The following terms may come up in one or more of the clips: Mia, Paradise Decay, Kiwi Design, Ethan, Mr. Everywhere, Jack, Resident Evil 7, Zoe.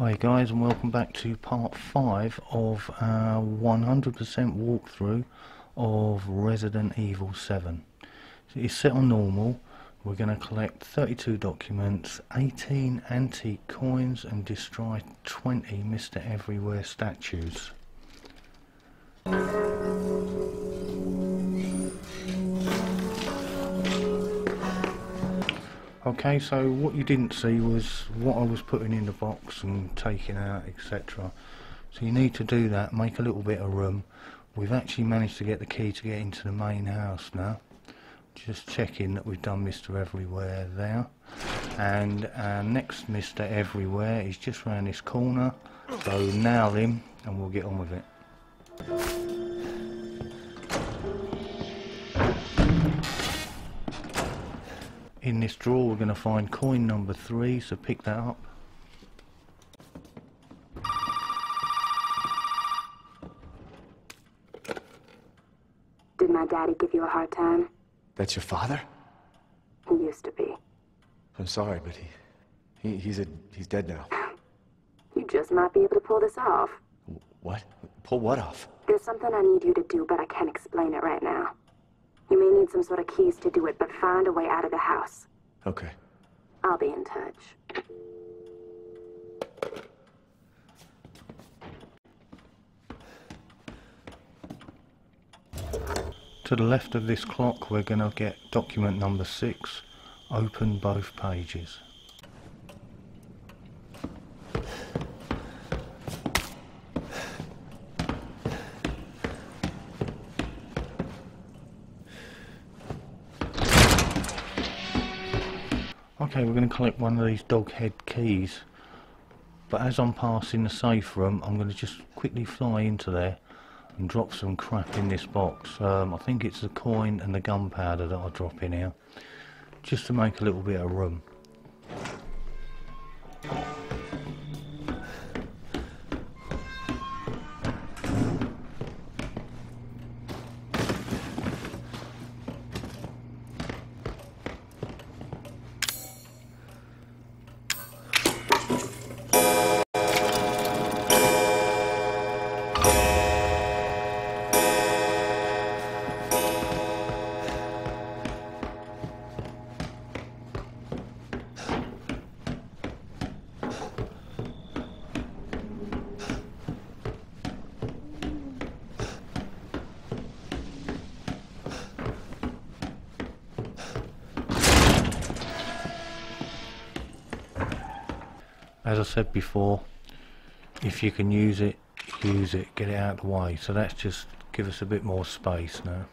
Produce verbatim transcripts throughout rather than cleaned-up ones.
Hi guys and welcome back to part five of our one hundred percent walkthrough of Resident Evil seven. So it's set on normal. We're going to collect thirty-two documents, eighteen antique coins and destroy twenty Mister Everywhere statues. Okay, so what you didn't see was what I was putting in the box and taking out, et cetera. So you need to do that, make a little bit of room. We've actually managed to get the key to get into the main house now. Just checking that we've done Mister Everywhere there. And our next Mister Everywhere is just round this corner. So nail him and we'll get on with it. In this drawer we're going to find coin number three, so pick that up. Did my daddy give you a hard time? That's your father? He used to be. I'm sorry, but he, he he's a he's dead now. You just might be able to pull this off. What? Pull what off? There's something I need you to do, but I can't explain it right now. You may need some sort of keys to do it, but find a way out of the house. Okay. I'll be in touch. To the left of this clock, we're going to get document number six. Open both pages. Okay, we're going to collect one of these dog head keys, but as I'm passing the safe room I'm going to just quickly fly into there and drop some crap in this box. um, I think it's the coin and the gunpowder that I'll drop in here just to make a little bit of room. As I said before, if you can use it, use it, get it out of the way. So that's just give us a bit more space now.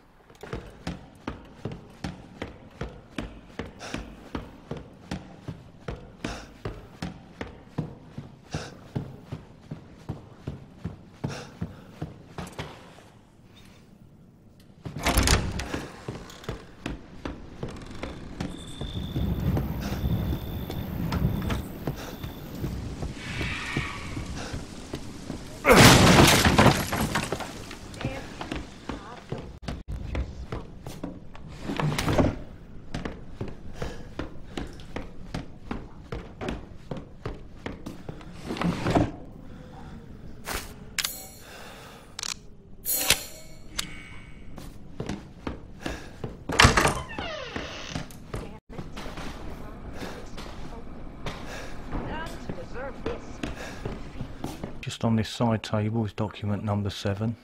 Just on this side table is document number seven.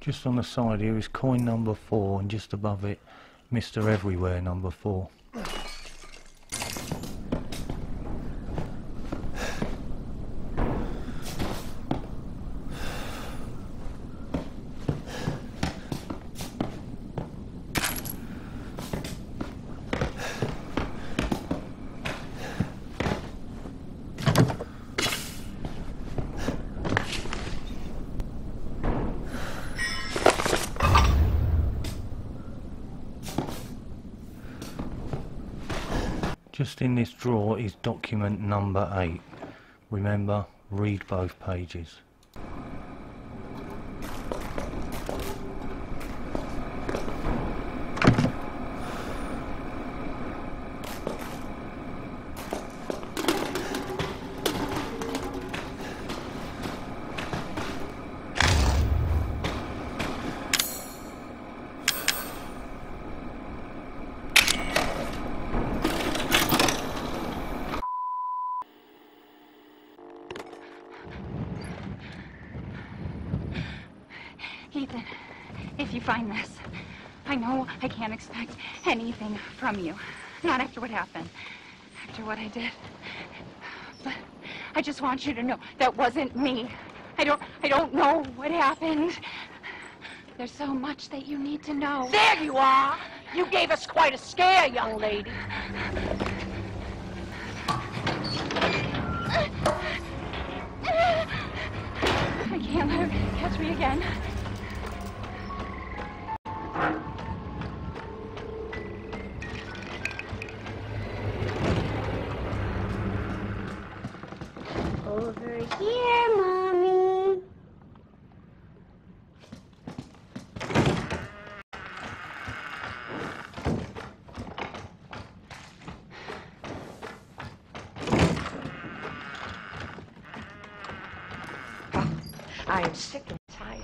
Just on the side here is coin number four, and just above it, Mister Everywhere number four. Just in this drawer is document number eight. Remember, read both pages. Ethan, if you find this, I know I can't expect anything from you. Not after what happened, after what I did. But I just want you to know that wasn't me. I don't, I don't know what happened. There's so much that you need to know. There you are! You gave us quite a scare, young lady. I can't let her catch me again. Over here, Mommy. I am sick and tired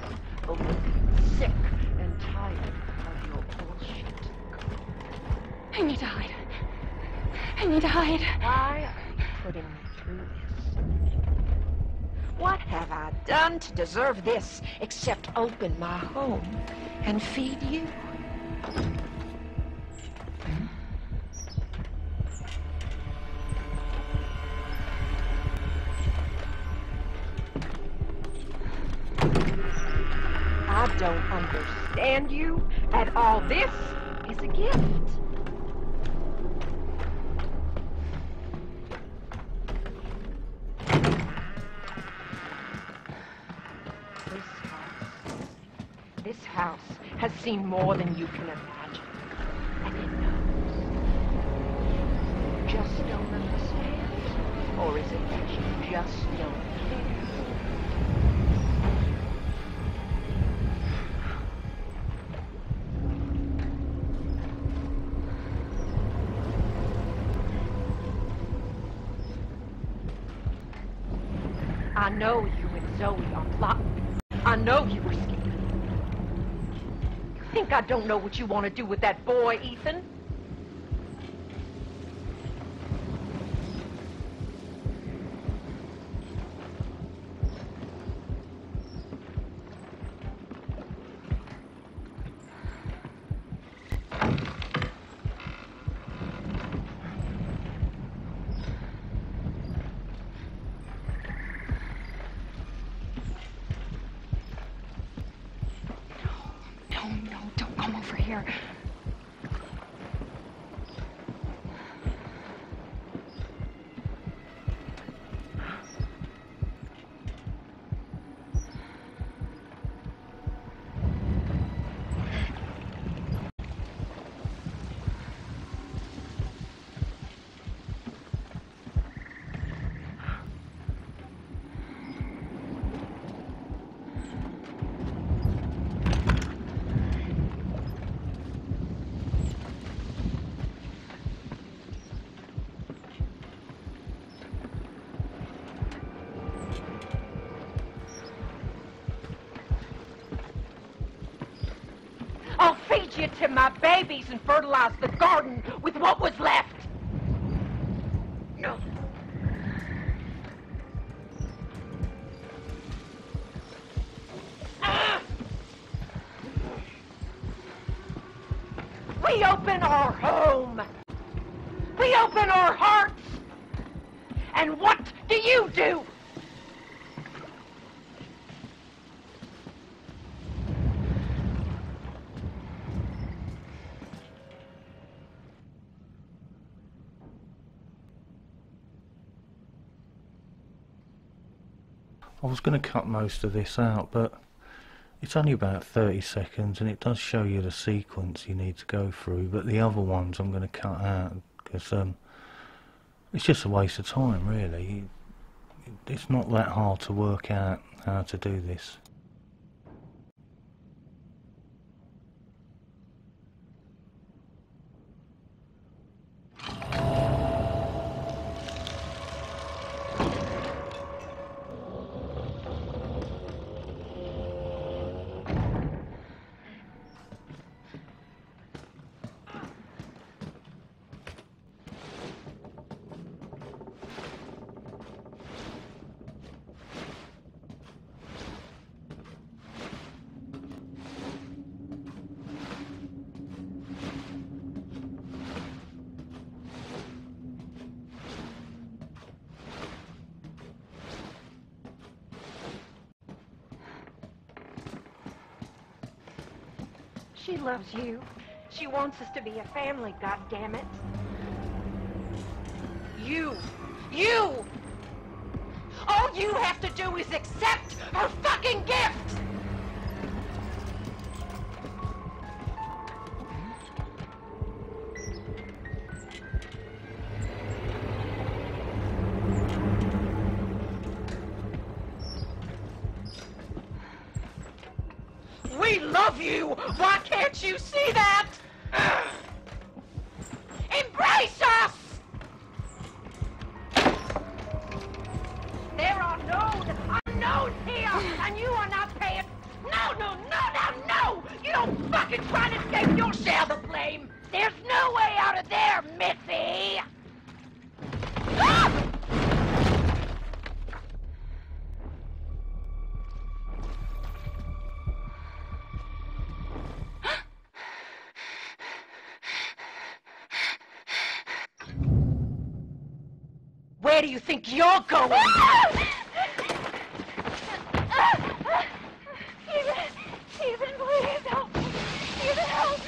of looking sick and tired of your bullshit. I need to hide. I need to hide. Why are you putting me through this? What have I done to deserve this, except open my home and feed you? I don't understand you at all. This is a gift. This house has seen more than you can imagine, and it knows. You just don't understand, or is it that you just don't care? I know you and Zoe are plotting. I know you were scared. I think I don't know what you want to do with that boy, Ethan. Here. I'll feed you to my babies and fertilize the garden with what was left. No. Ah! We open our home. We open our hearts. And what do you do? I was going to cut most of this out, but it's only about thirty seconds and it does show you the sequence you need to go through, but the other ones I'm going to cut out because um, it's just a waste of time really. It's not that hard to work out how to do this. She loves you. She wants us to be a family, goddammit. You! You! All you have to do is accept her fucking gift! We love you! Why can't you see that? Embrace us! There are known unknowns here, and you are not paying... No, no, no, no, no! You don't fucking try to take your share of the blame! There's no way out of there, Missy! Ah! Where do you think you're going? Ethan, Ethan, please help me. Ethan, help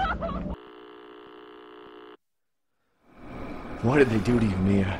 me. No! What did they do to you, Mia?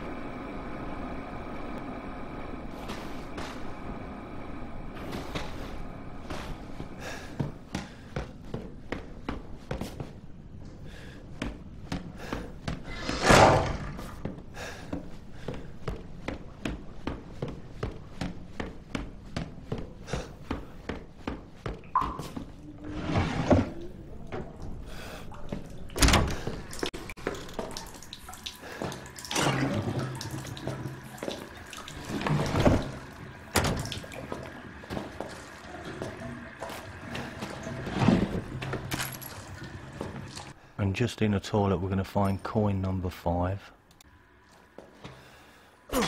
Just in a toilet, we're going to find coin number five. Heck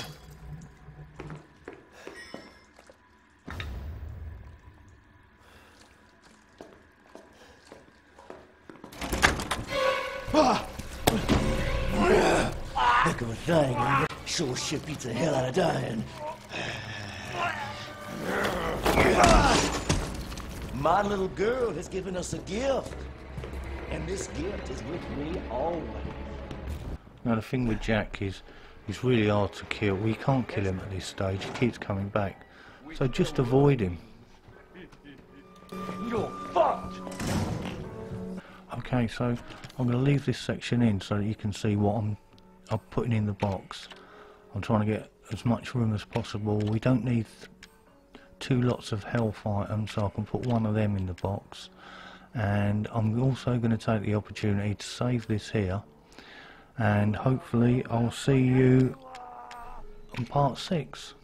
of a thing, sure shit beats the hell out of dying. My little girl has given us a gift. And this gift is with me always. Now the thing with Jack is, he's really hard to kill. We can't kill him at this stage. He keeps coming back. So just avoid him. You're fucked! Okay, so I'm going to leave this section in so that you can see what I'm, I'm putting in the box. I'm trying to get as much room as possible. We don't need two lots of health items, so I can put one of them in the box. And I'm also going to take the opportunity to save this here, and hopefully I'll see you on part six.